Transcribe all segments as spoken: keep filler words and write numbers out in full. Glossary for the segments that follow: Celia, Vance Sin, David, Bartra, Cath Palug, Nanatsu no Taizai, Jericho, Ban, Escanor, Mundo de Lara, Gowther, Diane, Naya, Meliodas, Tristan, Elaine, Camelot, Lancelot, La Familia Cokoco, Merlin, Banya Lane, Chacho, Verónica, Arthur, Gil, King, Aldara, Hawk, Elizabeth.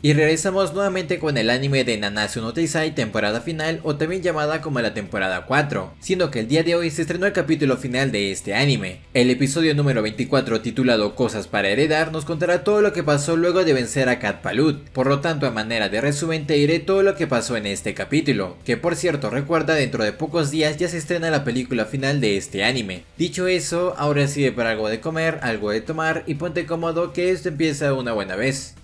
Y regresamos nuevamente con el anime de Nanatsu no Taizai temporada final, o también llamada como la temporada cuatro, siendo que el día de hoy se estrenó el capítulo final de este anime. El episodio número veinticuatro, titulado Cosas para heredar, nos contará todo lo que pasó luego de vencer a Cath Palug. Por lo tanto, a manera de resumen te diré todo lo que pasó en este capítulo, que por cierto recuerda, dentro de pocos días ya se estrena la película final de este anime. Dicho eso, ahora sigue para algo de comer, algo de tomar y ponte cómodo que esto empieza una buena vez.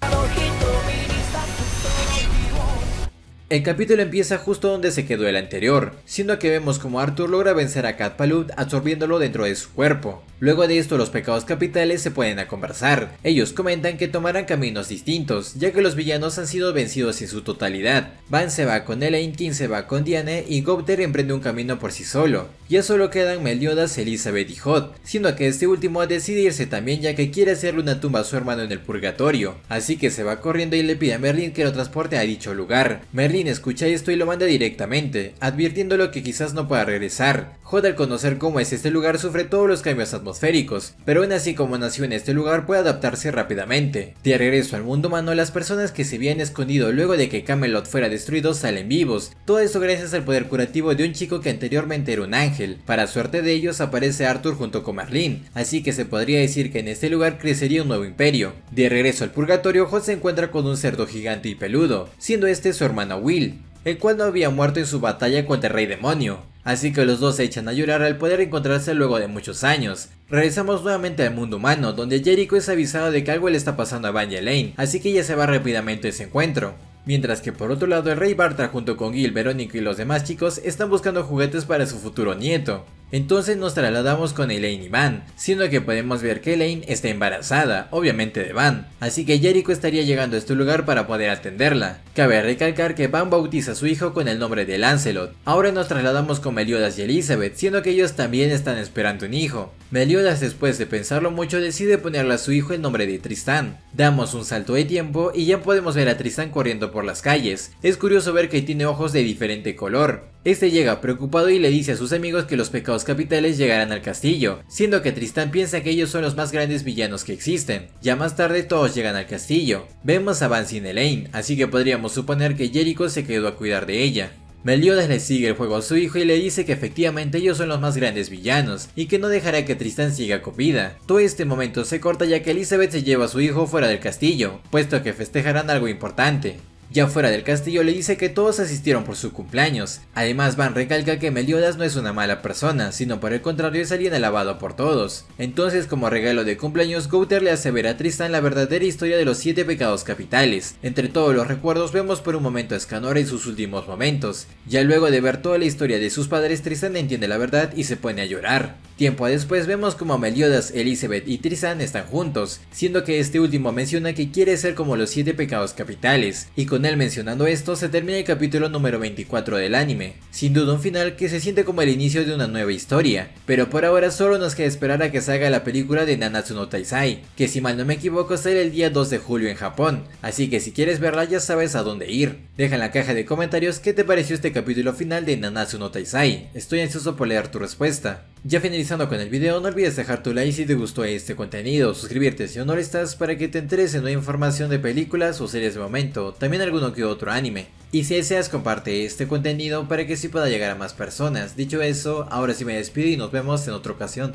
El capítulo empieza justo donde se quedó el anterior, siendo que vemos como Arthur logra vencer a Cath Palug absorbiéndolo dentro de su cuerpo. Luego de esto, los pecados capitales se ponen a conversar. Ellos comentan que tomarán caminos distintos, ya que los villanos han sido vencidos en su totalidad. Ban se va con Elaine, King se va con Diane y Gowther emprende un camino por sí solo. Ya solo quedan Meliodas, Elizabeth y Hawk, siendo que este último decide irse también, ya que quiere hacerle una tumba a su hermano en el purgatorio. Así que se va corriendo y le pide a Merlin que lo transporte a dicho lugar. Merlin escucha esto y lo manda directamente, advirtiéndolo que quizás no pueda regresar. Hawk, al conocer cómo es este lugar, sufre todos los cambios atmosféricos atmosféricos, pero aún así, como nació en este lugar, puede adaptarse rápidamente. De regreso al mundo humano, las personas que se habían escondido luego de que Camelot fuera destruido salen vivos, todo esto gracias al poder curativo de un chico que anteriormente era un ángel. Para suerte de ellos, aparece Arthur junto con Merlin, así que se podría decir que en este lugar crecería un nuevo imperio. De regreso al purgatorio, Hawk se encuentra con un cerdo gigante y peludo, siendo este su hermano Will, el cual no había muerto en su batalla contra el rey demonio. Así que los dos se echan a llorar al poder encontrarse luego de muchos años. Regresamos nuevamente al mundo humano, donde Jericho es avisado de que algo le está pasando a Banya Lane, así que ella se va rápidamente a ese encuentro. Mientras que por otro lado, el rey Bartra junto con Gil, Verónica y los demás chicos están buscando juguetes para su futuro nieto. Entonces nos trasladamos con Elaine y Ban, siendo que podemos ver que Elaine está embarazada, obviamente de Ban, así que Jericho estaría llegando a este lugar para poder atenderla. Cabe recalcar que Ban bautiza a su hijo con el nombre de Lancelot. Ahora nos trasladamos con Meliodas y Elizabeth, siendo que ellos también están esperando un hijo. Meliodas, después de pensarlo mucho, decide ponerle a su hijo el nombre de Tristan. Damos un salto de tiempo y ya podemos ver a Tristan corriendo por las calles. Es curioso ver que tiene ojos de diferente color. Este llega preocupado y le dice a sus amigos que los pecados capitales llegarán al castillo, siendo que Tristan piensa que ellos son los más grandes villanos que existen. Ya más tarde todos llegan al castillo. Vemos a Vance Sin Elaine, así que podríamos suponer que Jericho se quedó a cuidar de ella. Meliodas le sigue el juego a su hijo y le dice que efectivamente ellos son los más grandes villanos y que no dejará que Tristan siga con vida. Todo este momento se corta, ya que Elizabeth se lleva a su hijo fuera del castillo, puesto que festejarán algo importante. Ya fuera del castillo, le dice que todos asistieron por su cumpleaños. Además, Ban recalca que Meliodas no es una mala persona, sino por el contrario es alguien alabado por todos. Entonces, como regalo de cumpleaños, Gowther le hace ver a Tristan la verdadera historia de los siete pecados capitales. Entre todos los recuerdos, vemos por un momento a Escanor en sus últimos momentos. Ya luego de ver toda la historia de sus padres, Tristan entiende la verdad y se pone a llorar. Tiempo después, vemos como Meliodas, Elizabeth y Tristan están juntos, siendo que este último menciona que quiere ser como los siete pecados capitales, y con él mencionando esto se termina el capítulo número veinticuatro del anime. Sin duda un final que se siente como el inicio de una nueva historia, pero por ahora solo nos queda esperar a que salga la película de Nanatsu no Taizai, que si mal no me equivoco sale el día dos de julio en Japón, así que si quieres verla ya sabes a dónde ir. Deja en la caja de comentarios qué te pareció este capítulo final de Nanatsu no Taizai, estoy ansioso por leer tu respuesta. Ya finalizando con el video, no olvides dejar tu like si te gustó este contenido, suscribirte si aún no lo estás para que te enteres en nueva información de películas o series de momento, también alguno que otro anime. Y si deseas, comparte este contenido para que sí pueda llegar a más personas. Dicho eso, ahora sí me despido y nos vemos en otra ocasión.